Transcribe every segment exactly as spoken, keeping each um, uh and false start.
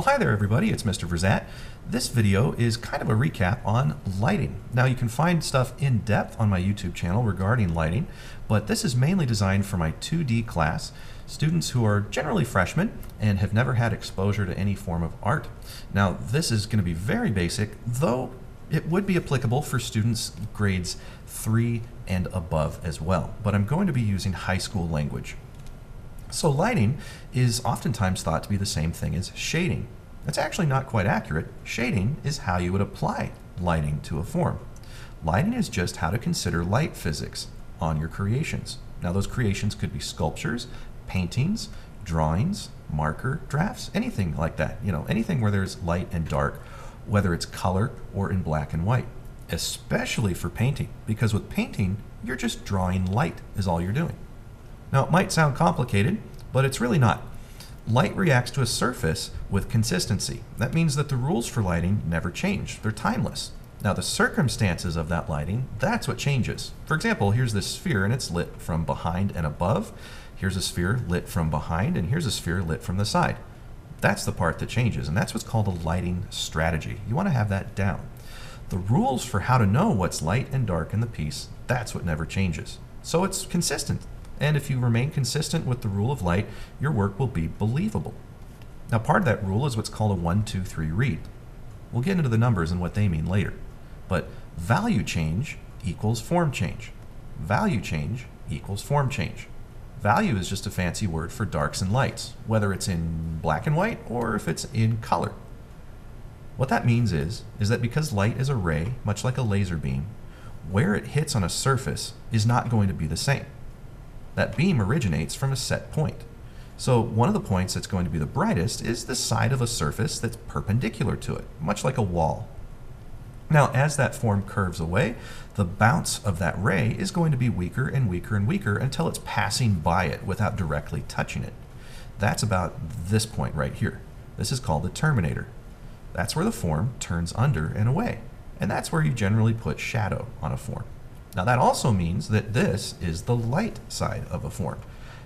Well, hi there everybody, it's Mister Verzatt. This video is kind of a recap on lighting. Now you can find stuff in depth on my YouTube channel regarding lighting, but this is mainly designed for my two D class, students who are generally freshmen and have never had exposure to any form of art. Now this is going to be very basic, though it would be applicable for students grades three and above as well, but I'm going to be using high school language. So lighting is oftentimes thought to be the same thing as shading. That's actually not quite accurate. Shading is how you would apply lighting to a form. Lighting is just how to consider light physics on your creations. Now those creations could be sculptures, paintings, drawings, marker, drafts, anything like that. You know, anything where there's light and dark, whether it's color or in black and white. Especially for painting, because with painting, you're just drawing light is all you're doing. Now it might sound complicated, but it's really not. Light reacts to a surface with consistency. That means that the rules for lighting never change. They're timeless. Now the circumstances of that lighting, that's what changes. For example, here's this sphere and it's lit from behind and above. Here's a sphere lit from behind and here's a sphere lit from the side. That's the part that changes, and that's what's called a lighting strategy. You want to have that down. The rules for how to know what's light and dark in the piece, that's what never changes. So it's consistent. And if you remain consistent with the rule of light, your work will be believable. Now part of that rule is what's called a one two three read. We'll get into the numbers and what they mean later. But value change equals form change. Value change equals form change. Value is just a fancy word for darks and lights, whether it's in black and white or if it's in color. What that means is, is that because light is a ray, much like a laser beam, where it hits on a surface is not going to be the same. That beam originates from a set point. So one of the points that's going to be the brightest is the side of a surface that's perpendicular to it, much like a wall. Now as that form curves away, the bounce of that ray is going to be weaker and weaker and weaker until it's passing by it without directly touching it. That's about this point right here. This is called the terminator. That's where the form turns under and away. And that's where you generally put shadow on a form. Now that also means that this is the light side of a form.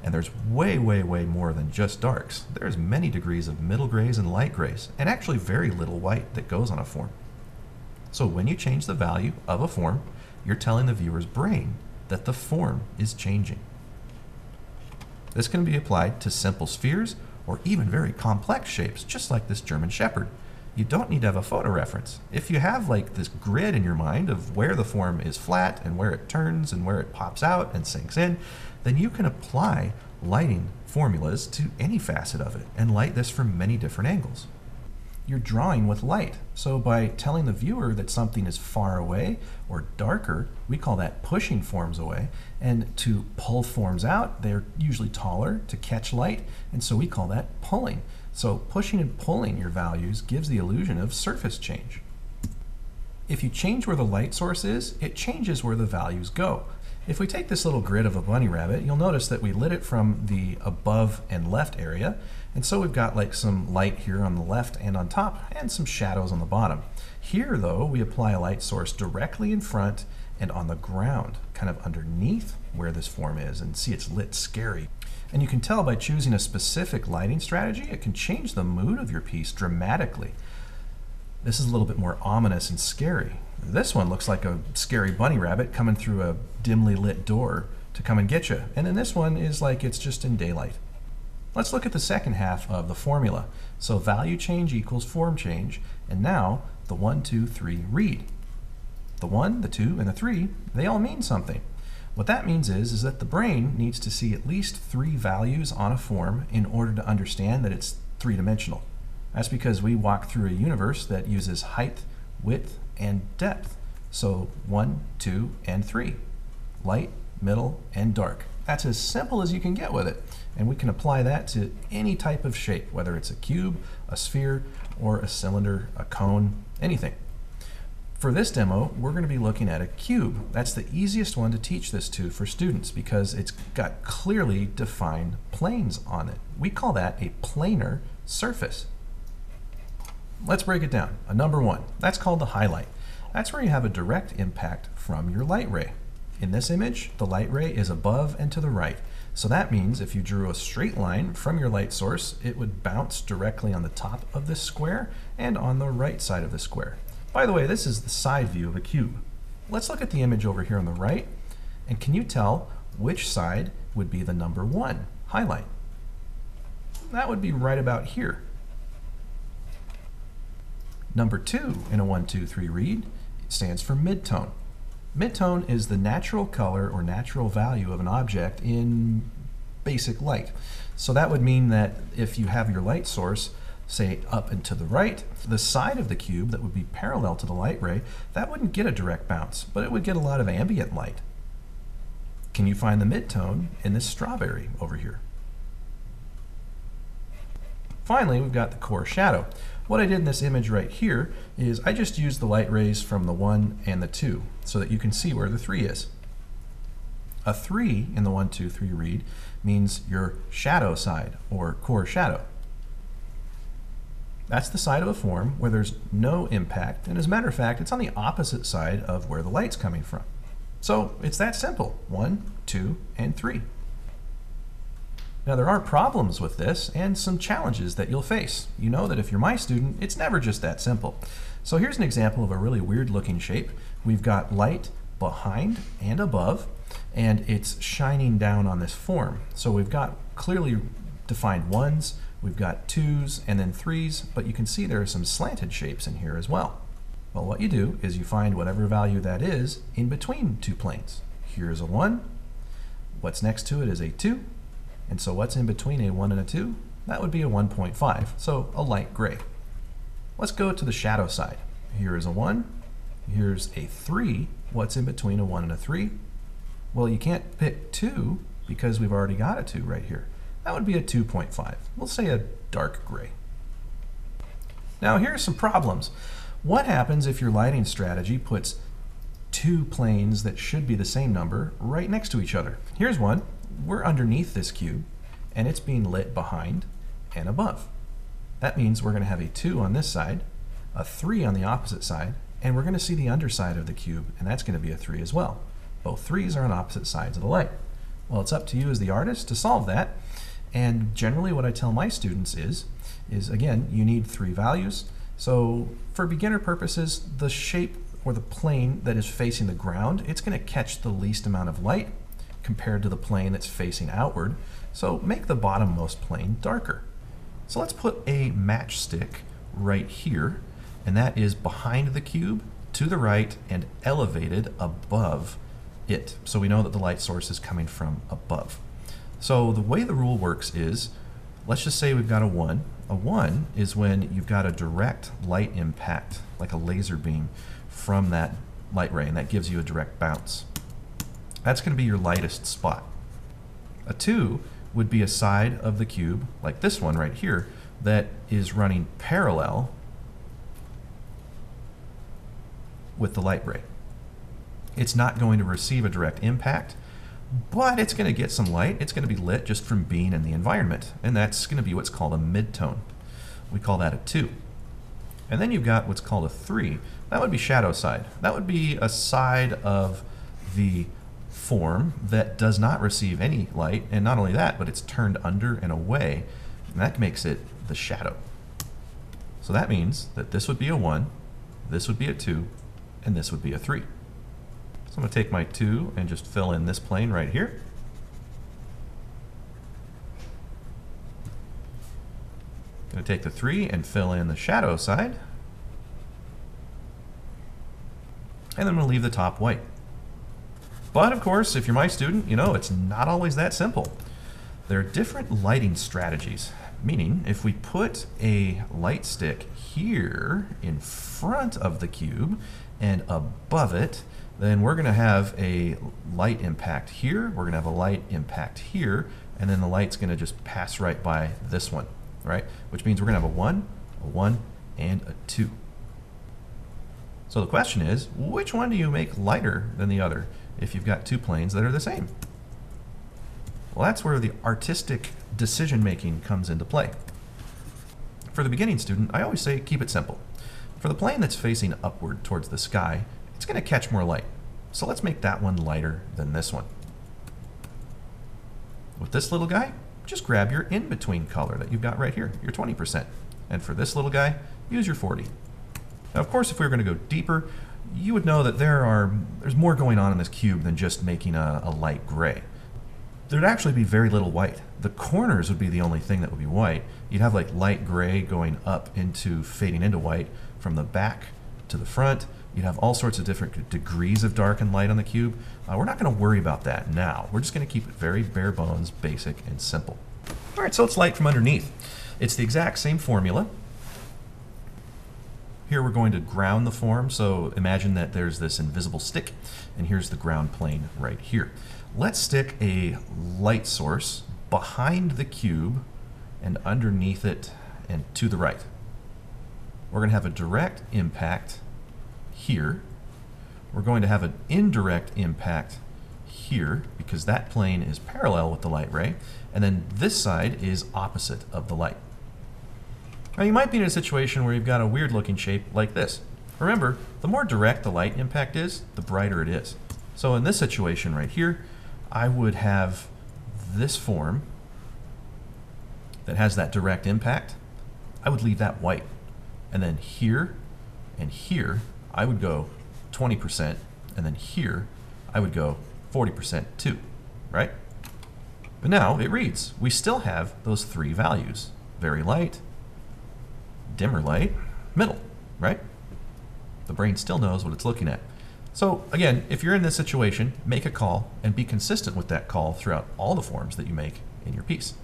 And there's way, way, way more than just darks. There's many degrees of middle grays and light grays, and actually very little white that goes on a form. So when you change the value of a form, you're telling the viewer's brain that the form is changing. This can be applied to simple spheres or even very complex shapes, just like this German Shepherd. You don't need to have a photo reference. If you have like this grid in your mind of where the form is flat and where it turns and where it pops out and sinks in, then you can apply lighting formulas to any facet of it and light this from many different angles. You're drawing with light. So by telling the viewer that something is far away or darker, we call that pushing forms away. And to pull forms out, they're usually taller to catch light. And so we call that pulling. So pushing and pulling your values gives the illusion of surface change. If you change where the light source is, it changes where the values go. If we take this little grid of a bunny rabbit, you'll notice that we lit it from the above and left area. And so we've got like some light here on the left and on top and some shadows on the bottom. Here though, we apply a light source directly in front and on the ground, kind of underneath where this form is, and see it's lit scary. And you can tell by choosing a specific lighting strategy, it can change the mood of your piece dramatically. This is a little bit more ominous and scary. This one looks like a scary bunny rabbit coming through a dimly lit door to come and get you. And then this one is like it's just in daylight. Let's look at the second half of the formula. So value change equals form change. And now the one, two, three read. The one, the two, and the three, they all mean something. What that means is, is that the brain needs to see at least three values on a form in order to understand that it's three-dimensional. That's because we walk through a universe that uses height, width, and depth. So one, two, and three. Light, middle, and dark. That's as simple as you can get with it. And we can apply that to any type of shape, whether it's a cube, a sphere, or a cylinder, a cone, anything. For this demo, we're going to be looking at a cube. That's the easiest one to teach this to for students because it's got clearly defined planes on it. We call that a planar surface. Let's break it down. A number one, that's called the highlight. That's where you have a direct impact from your light ray. In this image, the light ray is above and to the right. So that means if you drew a straight line from your light source, it would bounce directly on the top of this square and on the right side of the square. By the way, this is the side view of a cube. Let's look at the image over here on the right, and can you tell which side would be the number one highlight? That would be right about here. Number two in a one, two, three read stands for midtone. Midtone is the natural color or natural value of an object in basic light. So that would mean that if you have your light source, say up and to the right, the side of the cube that would be parallel to the light ray, that wouldn't get a direct bounce, but it would get a lot of ambient light. Can you find the midtone in this strawberry over here? Finally, we've got the core shadow. What I did in this image right here is I just used the light rays from the one and the two so that you can see where the three is. A three in the one, two, three read means your shadow side or core shadow. That's the side of a form where there's no impact, and as a matter of fact, it's on the opposite side of where the light's coming from. So it's that simple, one, two, and three. Now there are problems with this and some challenges that you'll face. You know that if you're my student, it's never just that simple. So here's an example of a really weird looking shape. We've got light behind and above, and it's shining down on this form. So we've got clearly defined ones, we've got twos and then threes, but you can see there are some slanted shapes in here as well. Well, what you do is you find whatever value that is in between two planes. Here's a one, what's next to it is a two, and so what's in between a one and a two? That would be a one point five, so a light gray. Let's go to the shadow side. Here is a one, here's a three, what's in between a one and a three? Well, you can't pick two because we've already got a two right here. That would be a two point five. We'll say a dark gray. Now here are some problems. What happens if your lighting strategy puts two planes that should be the same number right next to each other? Here's one. We're underneath this cube, and it's being lit behind and above. That means we're going to have a two on this side, a three on the opposite side, and we're going to see the underside of the cube, and that's going to be a three as well. Both threes are on opposite sides of the light. Well, it's up to you as the artist to solve that. And generally what I tell my students is, is again, you need three values. So for beginner purposes, the shape or the plane that is facing the ground, it's going to catch the least amount of light compared to the plane that's facing outward. So make the bottommost plane darker. So let's put a matchstick right here, and that is behind the cube, to the right, and elevated above it. So we know that the light source is coming from above. So the way the rule works is, let's just say we've got a one. A one is when you've got a direct light impact, like a laser beam, from that light ray, and that gives you a direct bounce. That's going to be your lightest spot. A two would be a side of the cube, like this one right here, that is running parallel with the light ray. It's not going to receive a direct impact, but it's going to get some light. It's going to be lit just from being in the environment, and that's going to be what's called a midtone. We call that a two. And then you've got what's called a three. That would be shadow side. That would be a side of the form that does not receive any light, and not only that, but it's turned under and away, and that makes it the shadow. So that means that this would be a one, this would be a two, and this would be a three. I'm going to take my two and just fill in this plane right here. I'm going to take the three and fill in the shadow side. And then I'm going to leave the top white. But of course, if you're my student, you know it's not always that simple. There are different lighting strategies, meaning if we put a light stick here in front of the cube and above it, then we're going to have a light impact here, we're going to have a light impact here, and then the light's going to just pass right by this one, right? Which means we're going to have a one, a one, and a two. So the question is, which one do you make lighter than the other if you've got two planes that are the same? Well, that's where the artistic decision-making comes into play. For the beginning student, I always say keep it simple. For the plane that's facing upward towards the sky, it's going to catch more light. So let's make that one lighter than this one. With this little guy, just grab your in-between color that you've got right here, your twenty percent. And for this little guy, use your forty. Now, of course, if we were going to go deeper, you would know that there are there's more going on in this cube than just making a, a light gray. There'd actually be very little white. The corners would be the only thing that would be white. You'd have like light gray going up into, fading into white from the back to the front. You'd have all sorts of different degrees of dark and light on the cube. Uh, we're not going to worry about that now. We're just going to keep it very bare bones, basic, and simple. All right, so it's light from underneath. It's the exact same formula. Here we're going to ground the form, so imagine that there's this invisible stick, and here's the ground plane right here. Let's stick a light source behind the cube and underneath it and to the right. We're going to have a direct impact here. We're going to have an indirect impact here, because that plane is parallel with the light ray, and then this side is opposite of the light. Now you might be in a situation where you've got a weird looking shape like this. Remember, the more direct the light impact is, the brighter it is. So in this situation right here, I would have this form that has that direct impact. I would leave that white. And then here and here, I would go twenty percent, and then here, I would go forty percent too, right? But now it reads, we still have those three values, very light, dimmer light, middle, right? The brain still knows what it's looking at. So again, if you're in this situation, make a call and be consistent with that call throughout all the forms that you make in your piece.